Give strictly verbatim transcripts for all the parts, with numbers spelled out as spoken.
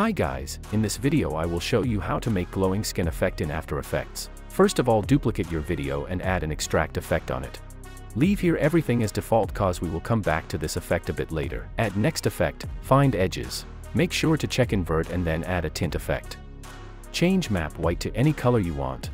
Hi guys, in this video I will show you how to make glowing skin effect in After Effects. First of all, duplicate your video and add an extract effect on it. Leave here everything as default cause we will come back to this effect a bit later. Add next effect, find edges. Make sure to check invert and then add a tint effect. Change map white to any color you want.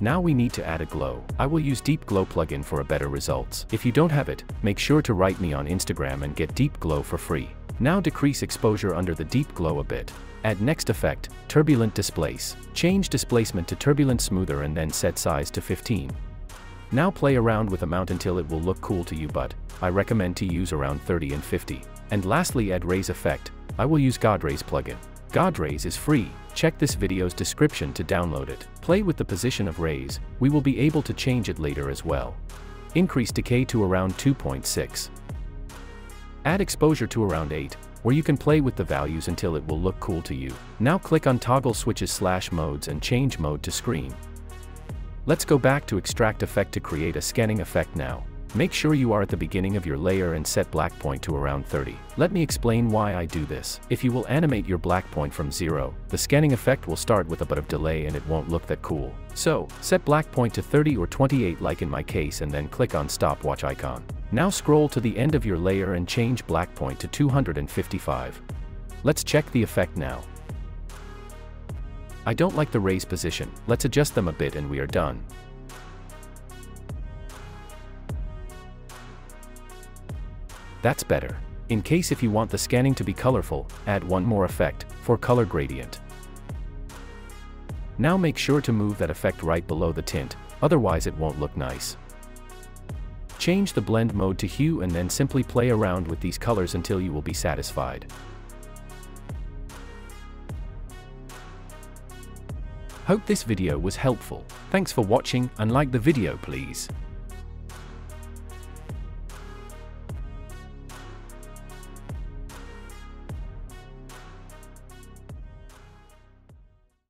Now we need to add a glow. I will use Deep Glow plugin for a better results. If you don't have it, make sure to write me on Instagram and get Deep Glow for free. Now decrease exposure under the Deep Glow a bit. Add next effect, Turbulent Displace. Change displacement to Turbulent Smoother and then set size to fifteen. Now play around with amount until it will look cool to you, but I recommend to use around thirty and fifty. And lastly, add rays effect. I will use Godrays plugin. Godrays is free. Check this video's description to download it. Play with the position of rays. We will be able to change it later as well. Increase decay to around two point six. Add exposure to around eight, where you can play with the values until it will look cool to you. Now click on toggle switches slash modes and change mode to screen. Let's go back to extract effect to create a scanning effect now. Make sure you are at the beginning of your layer and set black point to around thirty. Let me explain why I do this. If you will animate your black point from zero, the scanning effect will start with a bit of delay and it won't look that cool. So, set black point to thirty or twenty-eight like in my case and then click on stopwatch icon. Now scroll to the end of your layer and change black point to two hundred fifty-five. Let's check the effect now. I don't like the rays position. Let's adjust them a bit and we are done. That's better. In case if you want the scanning to be colorful, add one more effect, for color gradient. Now make sure to move that effect right below the tint, otherwise it won't look nice. Change the blend mode to hue and then simply play around with these colors until you will be satisfied. Hope this video was helpful. Thanks for watching and like the video please.